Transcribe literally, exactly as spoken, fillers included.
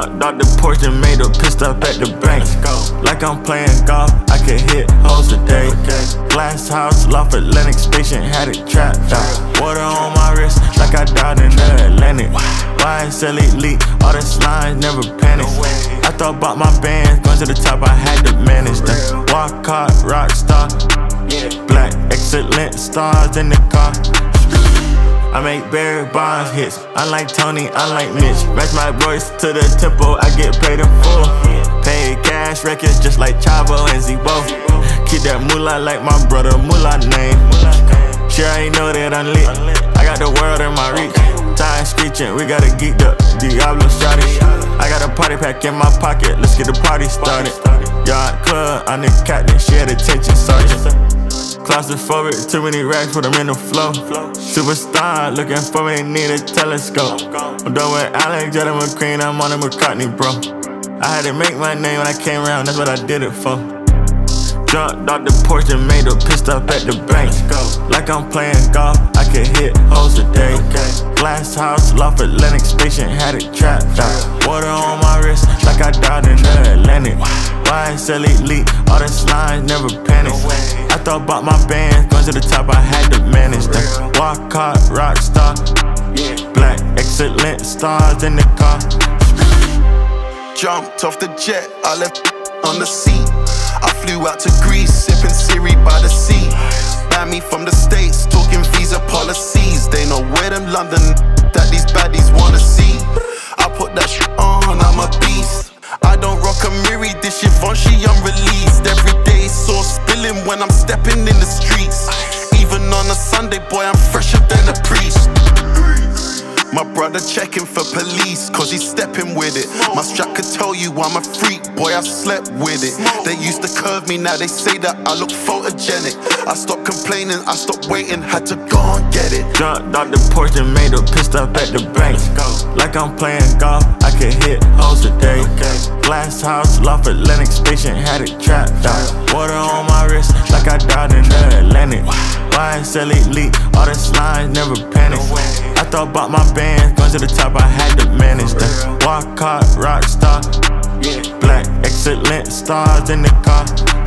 dropped off the porch and made a pit stop at the bank. Like I'm playing golf, I can hit holes today. Glass house, Loft Atlantic Station, had it trapped out. Water on my wrist, like I died in the Atlantic. Why is it leak? All this line, never panic. I thought about my bands, going to the top, I had to manage them. Walk card, rock star, black excellent stars in the car. I make Barry Bonds hits, I like Tony, I like Mitch. Match my voice to the tempo, I get paid in full. Paid cash records just like Chavo and Z-Bo. Keep that moolah like my brother Moolah name. Sure I know that I'm lit, I got the world in my reach. Time screeching, we gotta geek the Diablo shawty. I got a party pack in my pocket, let's get the party started. Yard club, I'm the captain, share the tension, sergeant. Claustrophobic, too many racks for them in the flow. Superstar, looking for me, need a telescope. I'm done with Alex, Jordan McQueen, I'm on a McCartney, bro. I had to make my name when I came around, that's what I did it for. Dropped off the porch and made a pit stop at the bank. Like I'm playing golf, I can hit holes today. Glass house, Loft Atlantic Station, had it trapped out. Water on my wrist, like I died in the Atlantic. Why is it leak? All this line, never panic. I thought about my bands, going to the top, I had to manage them. Walk card, rock star, black excellent stars in the car. Jumped off the jet, I left on the seat. I flew out to Greece, sipping Siri by the sea. Banned me from the States, talking visa policies. They know where them London that these baddies wanna see. I put that shit on, I'm a beast. I don't rock a mirror, this shit on, she unreleased. Every day sauce spilling when I'm stepping in the streets. Even on a Sunday, boy, I'm fresher than a priest. My brother checking for police, cause he's stepping with it. My strap could tell you I'm a freak, boy, I slept with it. They used to curve me, now they say that I look photogenic. I stopped complaining, I stopped waiting, had to go and get it. Dropped off the porch and made a pit stop at the bank. Like I'm playing golf, I can hit holes today. Glass house, Loft Atlantic Station, had it trapped out. Water on my wrist, like I died in the Atlantic. Why is it leak? All this line, never panic. I thought about my bands, going to the top, I had to manage them. Walk card, rock star, black excellent stars in the car.